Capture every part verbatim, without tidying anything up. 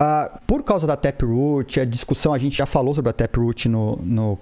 Uh, por causa da Taproot, a discussão, a gente já falou sobre a Taproot no, no,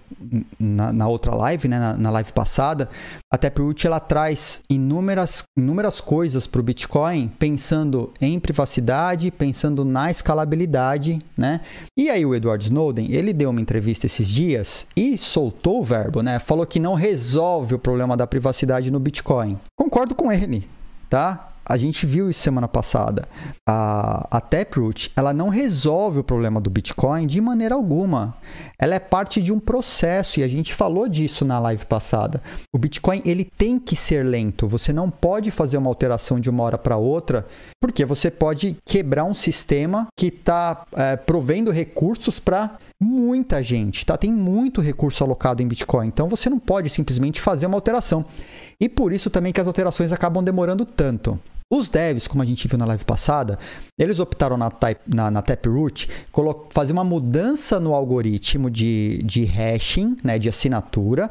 na, na outra live, né? na, na live passada. A Taproot, ela traz inúmeras, inúmeras coisas para o Bitcoin, pensando em privacidade, pensando na escalabilidade, né? E aí o Edward Snowden, ele deu uma entrevista esses dias e soltou o verbo, né? Falou que não resolve o problema da privacidade no Bitcoin. Concordo com ele, tá? A gente viu isso semana passada. A, a Taproot, ela não resolve o problema do Bitcoin de maneira alguma. Ela é parte de um processo e a gente falou disso na live passada. O Bitcoin, ele tem que ser lento. Você não pode fazer uma alteração de uma hora para outra, porque você pode quebrar um sistema que está é, provendo recursos para muita gente, tá? Tem muito recurso alocado em Bitcoin, então você não pode simplesmente fazer uma alteração. E por isso também que as alterações acabam demorando tanto. Os devs, como a gente viu na live passada, eles optaram na, type, na, na Taproot fazer uma mudança no algoritmo de, de hashing, né, de assinatura,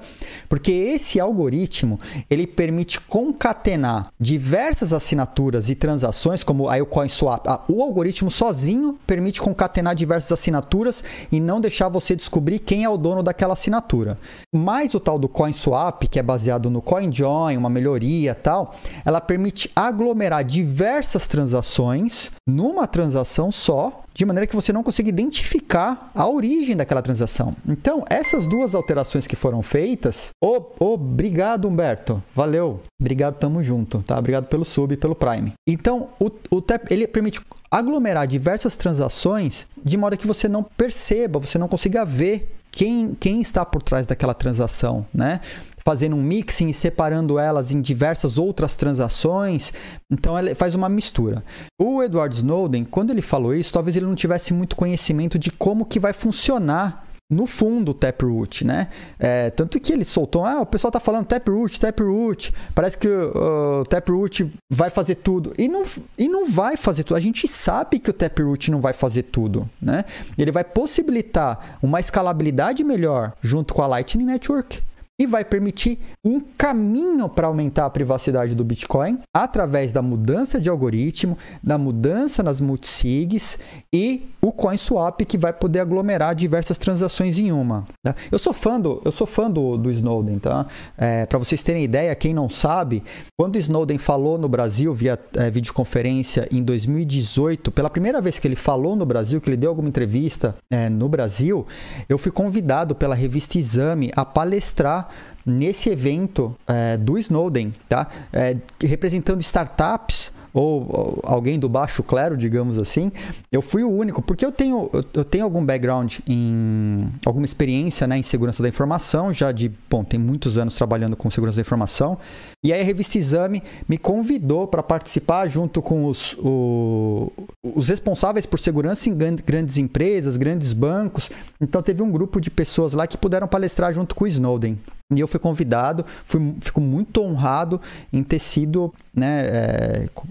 porque esse algoritmo, ele permite concatenar diversas assinaturas e transações, como aí o CoinSwap. Ah, o algoritmo sozinho permite concatenar diversas assinaturas e não deixar você descobrir quem é o dono daquela assinatura. Mas o tal do CoinSwap, que é baseado no CoinJoin, uma melhoria e tal, ela permite aglomerar diversas transações numa transação só, de maneira que você não consiga identificar a origem daquela transação. Então, essas duas alterações que foram feitas... Oh, oh, obrigado, Humberto. Valeu. Obrigado, tamo junto. Tá? Obrigado pelo sub e pelo Prime. Então, o, o Tap, ele permite aglomerar diversas transações de modo que você não perceba, você não consiga ver quem, quem está por trás daquela transação, né? Fazendo um mixing e separando elas em diversas outras transações. Então, ela faz uma mistura. O Edward Snowden, quando ele falou isso, talvez ele não tivesse muito conhecimento de como que vai funcionar no fundo o Taproot, né? É, tanto que ele soltou, ah, o pessoal tá falando Taproot, Taproot, parece que o uh, Taproot vai fazer tudo. E não, e não vai fazer tudo. A gente sabe que o Taproot não vai fazer tudo, né? Ele vai possibilitar uma escalabilidade melhor junto com a Lightning Network, e vai permitir um caminho para aumentar a privacidade do Bitcoin através da mudança de algoritmo, da mudança nas multisigs e o CoinSwap, que vai poder aglomerar diversas transações em uma. Tá? Eu sou fã do, eu sou fã do, do Snowden, tá? É, para vocês terem ideia, quem não sabe, quando o Snowden falou no Brasil via é, videoconferência em dois mil e dezoito, pela primeira vez que ele falou no Brasil, que ele deu alguma entrevista é, no Brasil, eu fui convidado pela revista Exame a palestrar nesse evento é, do Snowden, tá? É, representando startups ou, ou alguém do baixo clero, digamos assim. Eu fui o único, porque eu tenho, eu, eu tenho algum background em alguma experiência, né, em segurança da informação, já de, bom, tem muitos anos trabalhando com segurança da informação. E aí a revista Exame me convidou para participar junto com os, o, os responsáveis por segurança em grandes empresas, grandes bancos. Então teve um grupo de pessoas lá que puderam palestrar junto com o Snowden. E eu fui convidado, fui, fico muito honrado em ter sido, né,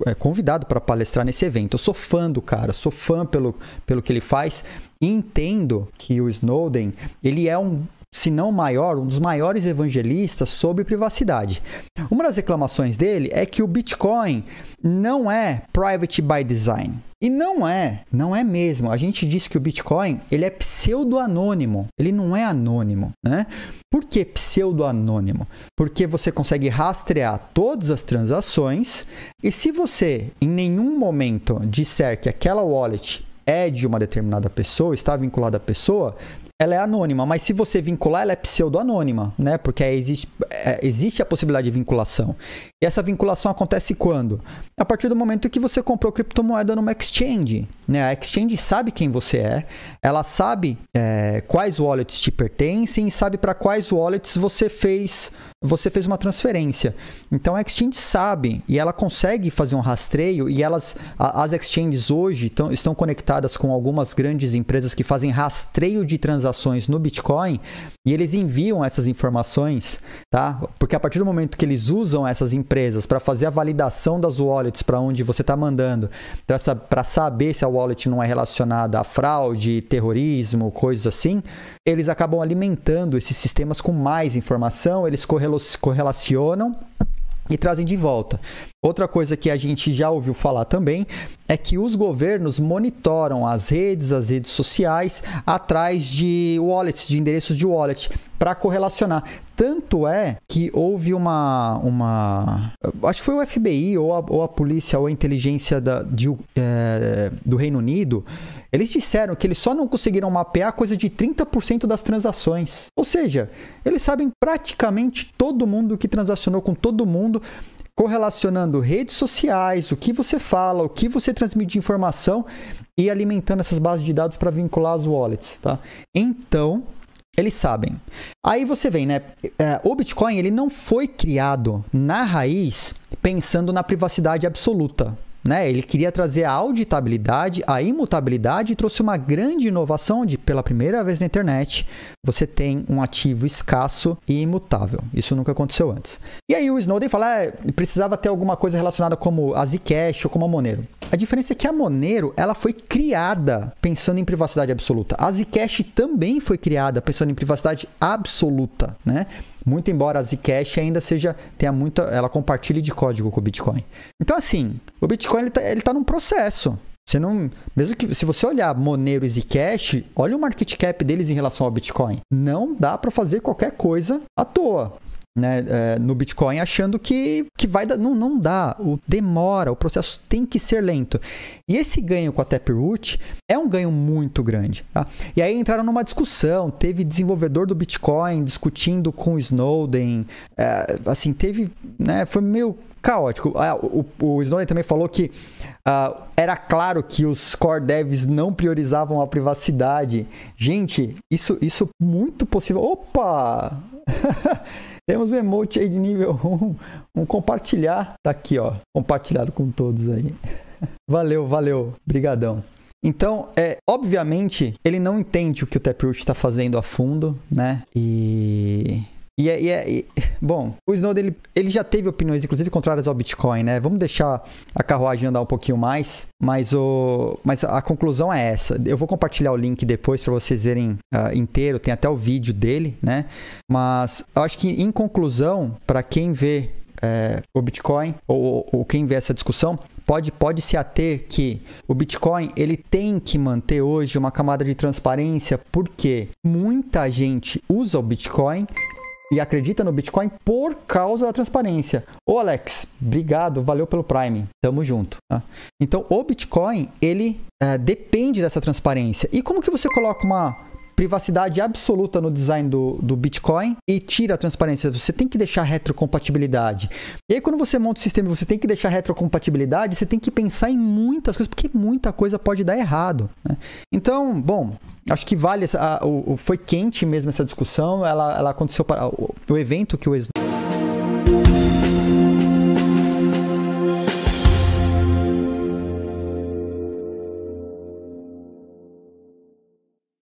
é, convidado para palestrar nesse evento. Eu sou fã do cara, sou fã pelo, pelo que ele faz e entendo que o Snowden, ele é um, se não maior, um dos maiores evangelistas sobre privacidade. Uma das reclamações dele é que o Bitcoin não é private by design. E não é, não é mesmo. A gente diz que o Bitcoin, ele é pseudo-anônimo. Ele não é anônimo, né? Por que pseudo-anônimo? Porque você consegue rastrear todas as transações e se você em nenhum momento disser que aquela wallet é de uma determinada pessoa, está vinculada à pessoa, ela é anônima, mas se você vincular, ela é pseudo-anônima, né? Porque aí existe, é, existe a possibilidade de vinculação. E essa vinculação acontece quando? A partir do momento que você comprou criptomoeda numa exchange, né? A exchange sabe quem você é, ela sabe é, quais wallets te pertencem e sabe para quais wallets você fez, você fez uma transferência. Então, a exchange sabe e ela consegue fazer um rastreio e elas, a, as exchanges hoje tão, estão conectadas com algumas grandes empresas que fazem rastreio de transações ações no Bitcoin e eles enviam essas informações, tá? Porque a partir do momento que eles usam essas empresas para fazer a validação das wallets para onde você está mandando, para saber se a wallet não é relacionada a fraude, terrorismo, coisas assim, eles acabam alimentando esses sistemas com mais informação, eles correlacionam e trazem de volta. Outra coisa que a gente já ouviu falar também é que os governos monitoram as redes, as redes sociais, atrás de wallets, de endereços de wallet, para correlacionar. Tanto é que houve uma... uma acho que foi o F B I ou a, ou a polícia ou a inteligência da, de, é, do Reino Unido. Eles disseram que eles só não conseguiram mapear coisa de trinta por cento das transações. Ou seja, eles sabem praticamente todo mundo que transacionou com todo mundo, correlacionando redes sociais, o que você fala, o que você transmite de informação e alimentando essas bases de dados para vincular as wallets, tá? Então, eles sabem. Aí você vem, né? O Bitcoin, ele não foi criado na raiz pensando na privacidade absoluta, né? Ele queria trazer a auditabilidade, a imutabilidade e trouxe uma grande inovação onde, pela primeira vez na internet, você tem um ativo escasso e imutável. Isso nunca aconteceu antes. E aí o Snowden fala, ah, precisava ter alguma coisa relacionada como a Zcash ou como a Monero. A diferença é que a Monero, ela foi criada pensando em privacidade absoluta. A Zcash também foi criada pensando em privacidade absoluta, né? Muito embora a Zcash ainda seja, tenha muita, ela compartilhe de código com o Bitcoin. Então, assim, o Bitcoin ele tá, ele tá num processo. Você não, mesmo que se você olhar Monero e Zcash, olha o market cap deles em relação ao Bitcoin. Não dá para fazer qualquer coisa à toa, né, é, no Bitcoin achando que, que vai dar. Não, não dá. O demora, o processo tem que ser lento. E esse ganho com a Taproot é um ganho muito grande, tá? E aí entraram numa discussão, teve desenvolvedor do Bitcoin discutindo com o Snowden, é, assim, teve, né, foi meio caótico. O, o, o Snowden também falou que uh, era claro que os core devs não priorizavam a privacidade. Gente, isso, isso muito possível. Opa! Temos um emote aí de nível um, um compartilhar, tá aqui ó, compartilhado com todos aí. Valeu, valeu, brigadão. Então, é, obviamente, ele não entende o que o Taproot está fazendo a fundo, né, e... E é, e é e, bom, o Snowden ele, ele já teve opiniões, inclusive, contrárias ao Bitcoin, né? Vamos deixar a carruagem andar um pouquinho mais, mas, o, mas a conclusão é essa. Eu vou compartilhar o link depois para vocês verem uh, inteiro, tem até o vídeo dele, né? Mas eu acho que, em conclusão, para quem vê é, o Bitcoin ou, ou quem vê essa discussão, Pode, pode se ater que o Bitcoin ele tem que manter hoje uma camada de transparência, porque muita gente usa o Bitcoin e acredita no Bitcoin por causa da transparência. Ô Alex, obrigado, valeu pelo Prime, tamo junto, tá? Então o Bitcoin ele é, depende dessa transparência. E como que você coloca uma privacidade absoluta no design do, do Bitcoin e tira a transparência? Você tem que deixar retrocompatibilidade. E aí quando você monta o sistema, você tem que deixar retrocompatibilidade, você tem que pensar em muitas coisas, porque muita coisa pode dar errado, né? Então, bom, acho que vale, essa, a, o, foi quente mesmo essa discussão, ela, ela aconteceu para o, o evento que o